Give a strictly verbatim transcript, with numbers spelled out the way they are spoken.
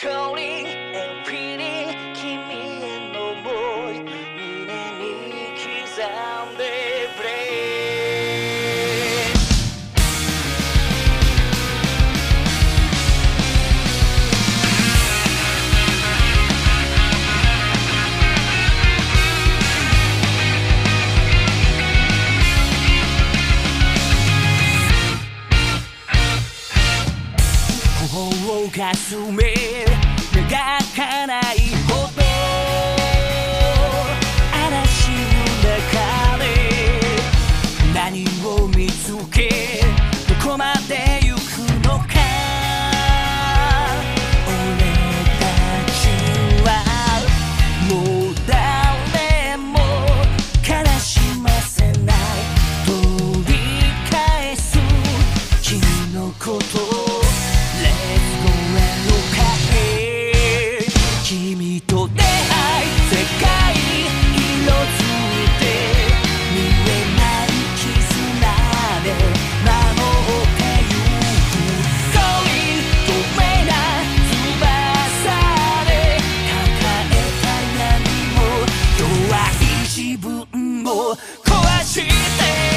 Calling and pleading, keep me in the void. Mine ni kizamde break. Oh, Kasume. She